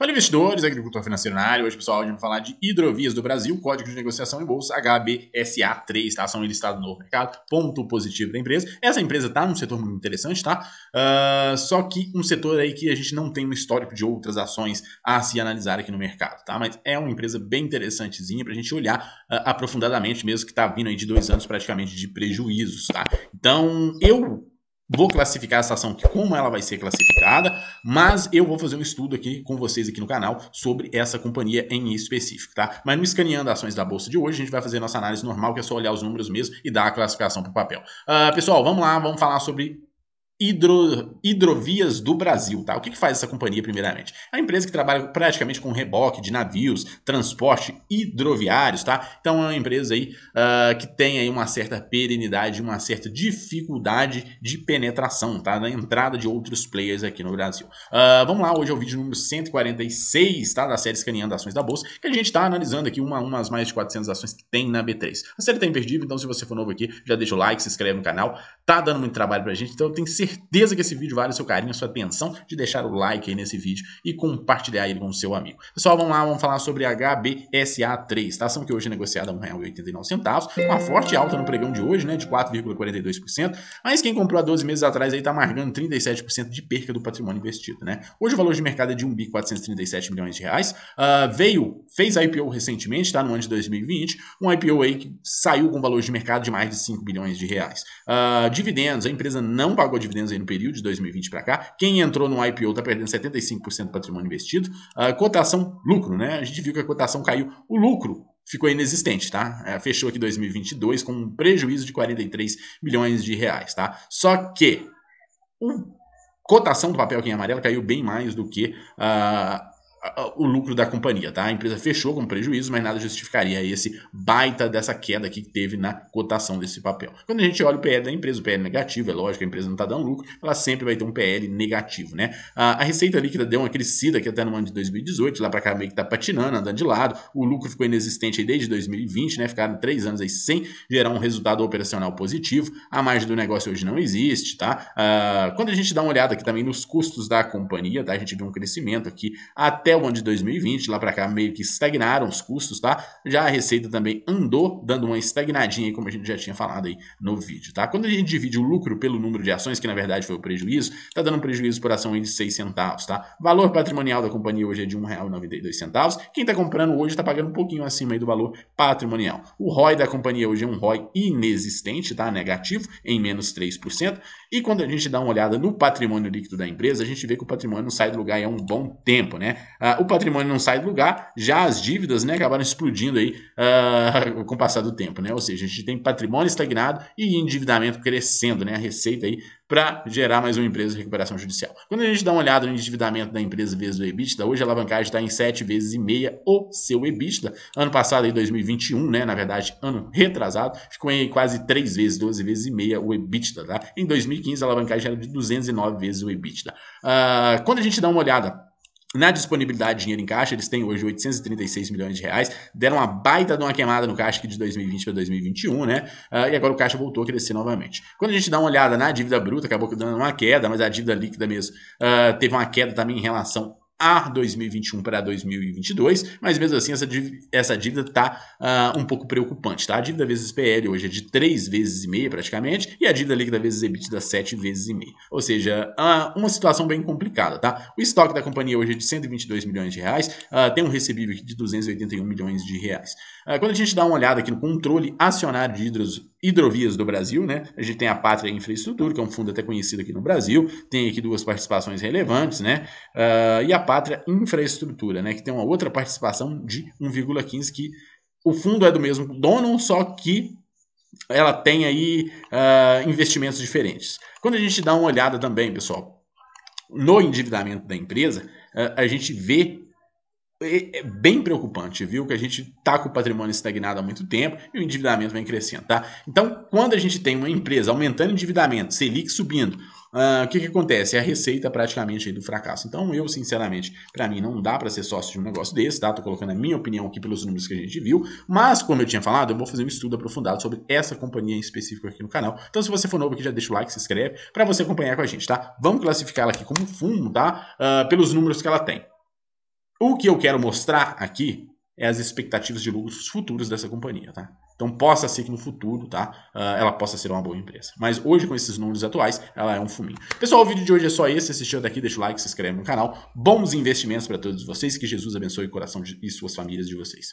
Olá, investidores, agricultor financeiro na área. Hoje, pessoal, vamos falar de Hidrovias do Brasil, código de negociação em bolsa HBSA3, tá? Ação listada no novo mercado, ponto positivo da empresa. Essa empresa tá num setor muito interessante, tá? Só que um setor aí que a gente não tem um histórico de outras ações a se analisar aqui no mercado, tá? Mas é uma empresa bem interessantezinha pra gente olhar aprofundadamente, mesmo que tá vindo aí de 2 anos praticamente de prejuízos, tá? Então, eu vou classificar essa ação, como ela vai ser classificada, mas eu vou fazer um estudo aqui com vocês aqui no canal sobre essa companhia em específico, tá? Mas no Escaneando Ações da Bolsa de hoje, a gente vai fazer nossa análise normal, que é só olhar os números mesmo e dar a classificação para o papel. Pessoal, vamos lá, vamos falar sobre Hidrovias do Brasil, tá? O que faz essa companhia primeiramente? É uma empresa que trabalha praticamente com reboque de navios, transporte hidroviários, tá? Então é uma empresa aí que tem aí uma certa perenidade, uma certa dificuldade de penetração, tá? Na entrada de outros players aqui no Brasil. Vamos lá, hoje é o vídeo número 146, tá? Da série Escaneando Ações da Bolsa, que a gente tá analisando aqui uma as mais de 400 ações que tem na B3. A série tá imperdível, então se você for novo aqui, já deixa o like, se inscreve no canal. Tá dando muito trabalho pra gente, então eu tenho certeza que esse vídeo vale o seu carinho, a sua atenção de deixar o like aí nesse vídeo e compartilhar ele com o seu amigo. Pessoal, vamos lá, vamos falar sobre HBSA3, tá? Ação que hoje é negociada a R$ 1,89, uma forte alta no pregão de hoje, né, de 4,42%, mas quem comprou há 12 meses atrás aí tá marcando 37% de perca do patrimônio investido, né? Hoje o valor de mercado é de R$ 1.437 milhões, fez IPO recentemente, tá? No ano de 2020, um IPO aí que saiu com valor de mercado de mais de R$ 5 bilhões. Dividendos, a empresa não pagou dividendos aí no período de 2020 para cá. Quem entrou no IPO está perdendo 75% do patrimônio investido. Cotação lucro, né? A gente viu que a cotação caiu. O lucro ficou inexistente, tá? Fechou aqui 2022 com um prejuízo de R$ 43 milhões, tá? Só que a cotação do papel aqui em amarelo caiu bem mais do que o lucro da companhia, tá? A empresa fechou com prejuízo, mas nada justificaria esse baita dessa queda aqui que teve na cotação desse papel. Quando a gente olha o PL da empresa, o PL negativo, é lógico, a empresa não está dando lucro, ela sempre vai ter um PL negativo, né? A receita líquida deu uma crescida aqui até no ano de 2018, lá para cá meio que tá patinando, andando de lado, o lucro ficou inexistente aí desde 2020, né? Ficaram 3 anos aí sem gerar um resultado operacional positivo, a margem do negócio hoje não existe, tá? Quando a gente dá uma olhada aqui também nos custos da companhia, tá? A gente viu um crescimento aqui até o ano de 2020, lá para cá meio que estagnaram os custos, tá? Já a receita também andou, dando uma estagnadinha aí, como a gente já tinha falado aí no vídeo, tá? Quando a gente divide o lucro pelo número de ações, que na verdade foi o prejuízo, tá dando um prejuízo por ação aí de 6 centavos, tá? Valor patrimonial da companhia hoje é de R$ 1,92. Quem tá comprando hoje tá pagando um pouquinho acima aí do valor patrimonial. O ROI da companhia hoje é um ROI inexistente, tá? Negativo, em menos 3%. E quando a gente dá uma olhada no patrimônio líquido da empresa, a gente vê que o patrimônio não sai do lugar há um bom tempo, né? O patrimônio não sai do lugar, já as dívidas, né, acabaram explodindo aí com o passar do tempo, né? Ou seja, a gente tem patrimônio estagnado e endividamento crescendo, né? A receita aí para gerar mais uma empresa de recuperação judicial. Quando a gente dá uma olhada no endividamento da empresa vezes o EBITDA, hoje a alavancagem está em 7,5 vezes o seu EBITDA. Ano passado, em 2021, né, na verdade, ano retrasado, ficou em quase 3 vezes, 12,5 vezes o EBITDA, tá? Em 2015, a alavancagem era de 209 vezes o EBITDA. Quando a gente dá uma olhada na disponibilidade de dinheiro em caixa, eles têm hoje R$ 836 milhões, deram uma baita de uma queimada no caixa aqui de 2020 para 2021, né? E agora o caixa voltou a crescer novamente. Quando a gente dá uma olhada na dívida bruta, acabou dando uma queda, mas a dívida líquida mesmo teve uma queda também em relação a 2021 para 2022, mas mesmo assim essa dívida está um pouco preocupante, tá? A dívida vezes PL hoje é de 3,5 vezes praticamente, e a dívida líquida vezes EBITDA 7,5 vezes. Ou seja, uma situação bem complicada, tá? O estoque da companhia hoje é de R$ 122 milhões, tem um recebível aqui de R$ 281 milhões. Quando a gente dá uma olhada aqui no controle acionário de Hidrovias do Brasil, né? A gente tem a Pátria Infraestrutura, que é um fundo até conhecido aqui no Brasil, tem aqui 2 participações relevantes, né? E a Pátria Infraestrutura, né, que tem uma outra participação de 1,15, que o fundo é do mesmo dono, só que ela tem aí investimentos diferentes. Quando a gente dá uma olhada também, pessoal, no endividamento da empresa, a gente vê é bem preocupante, viu? Que a gente tá com o patrimônio estagnado há muito tempo e o endividamento vem crescendo, tá? Então, quando a gente tem uma empresa aumentando o endividamento, Selic subindo, o que acontece? É a receita praticamente aí do fracasso. Então, eu, sinceramente, para mim não dá para ser sócio de um negócio desse, tá? Tô colocando a minha opinião aqui pelos números que a gente viu, mas, como eu tinha falado, eu vou fazer um estudo aprofundado sobre essa companhia em específico aqui no canal. Então, se você for novo aqui, já deixa o like, se inscreve, para você acompanhar com a gente, tá? Vamos classificá-la aqui como fundo, tá? Pelos números que ela tem. O que eu quero mostrar aqui é as expectativas de lucros futuros dessa companhia, tá? Então, possa ser que no futuro, tá, ela possa ser uma boa empresa. Mas hoje, com esses números atuais, ela é um fuminho. Pessoal, o vídeo de hoje é só esse. Se assistiu até aqui, deixa o like, se inscreve no canal. Bons investimentos para todos vocês. Que Jesus abençoe o coração e suas famílias de vocês.